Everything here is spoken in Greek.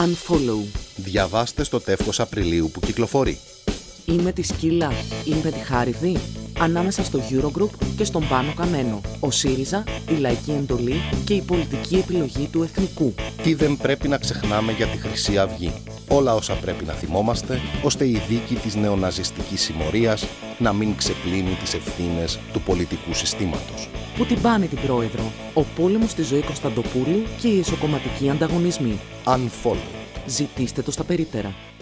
UNFOLLOW. Διαβάστε στο τεύχος Απριλίου που κυκλοφορεί. Είμαι τη Σκύλα, είμαι τη Χάρυβδη. Ανάμεσα στο Eurogroup και στον Πάνο Καμένο. Ο ΣΥΡΙΖΑ, η λαϊκή εντολή και η πολιτική επιλογή του εθνικού. Τι δεν πρέπει να ξεχνάμε για τη Χρυσή Αυγή. Όλα όσα πρέπει να θυμόμαστε, ώστε η δίκη της νεοναζιστικής συμμορίας να μην ξεπλύνει τις ευθύνες του πολιτικού συστήματος. Που την πάνε την πρόεδρο. Ο πόλεμος στη ζωή Κωνσταντοπούλου και οι εσωκομματικοί ανταγωνισμοί. UNFOLLOW. Ζητήστε το στα περίπτερα.